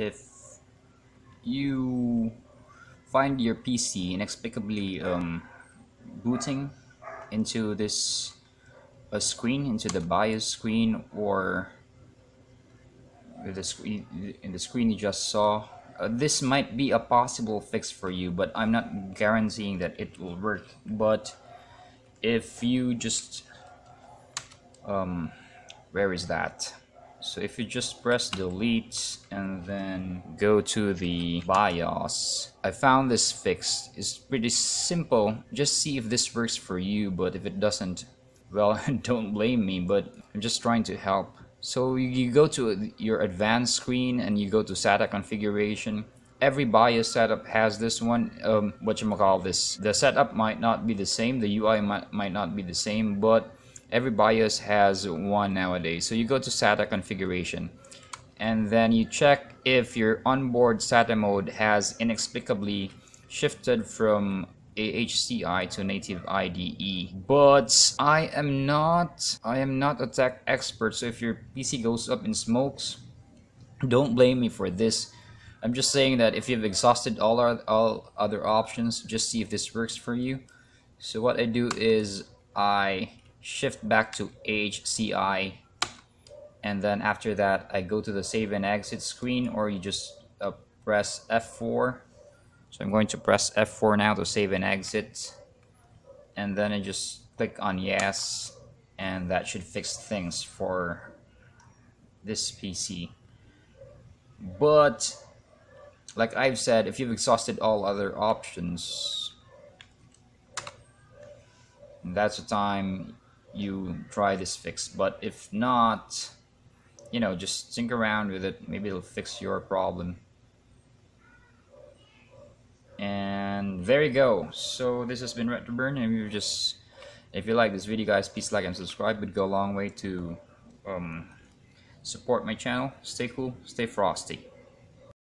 if you find your PC inexplicably booting into this screen, into the BIOS screen, or the screen you just saw, this might be a possible fix for you, but I'm not guaranteeing that it will work. But if you just where is that? So if you just press delete and then go to the BIOS, I found this fix. It's pretty simple. Just see if this works for you, but if it doesn't, well, don't blame me, but I'm just trying to help. So you go to your advanced screen and you go to SATA configuration. Every BIOS setup has this one. The setup might not be the same, the UI might not be the same, but every BIOS has one nowadays. So you go to SATA configuration and then you check if your onboard SATA mode has inexplicably shifted from AHCI to native IDE. But I am not a tech expert, so if your PC goes up in smokes, don't blame me for this. I'm just saying that if you've exhausted all other options, just see if this works for you. So what I do is I shift back to HCI, and then after that I go to the save and exit screen, or you just press F4. So I'm going to press F4 now to save and exit, and then I just click on yes, and that should fix things for this PC. But like I've said, if you've exhausted all other options, that's the time you try this fix. But if not, you know, just tinker around with it. Maybe it'll fix your problem. And there you go. So this has been Retroburn, and if you like this video, guys, please like and subscribe. It would go a long way to support my channel. Stay cool, stay frosty.